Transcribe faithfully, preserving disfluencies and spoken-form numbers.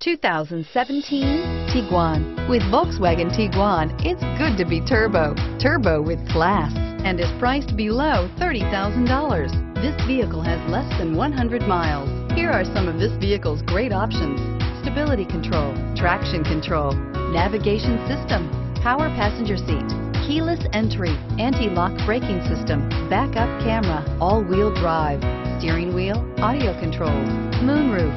two thousand seventeen Tiguan. With Volkswagen Tiguan, it's good to be turbo. Turbo with class, and is priced below thirty thousand dollars. This vehicle has less than one hundred miles. Here are some of this vehicle's great options: stability control, traction control, navigation system, power passenger seat, keyless entry, anti-lock braking system, backup camera, all-wheel drive, steering wheel audio controls, moonroof.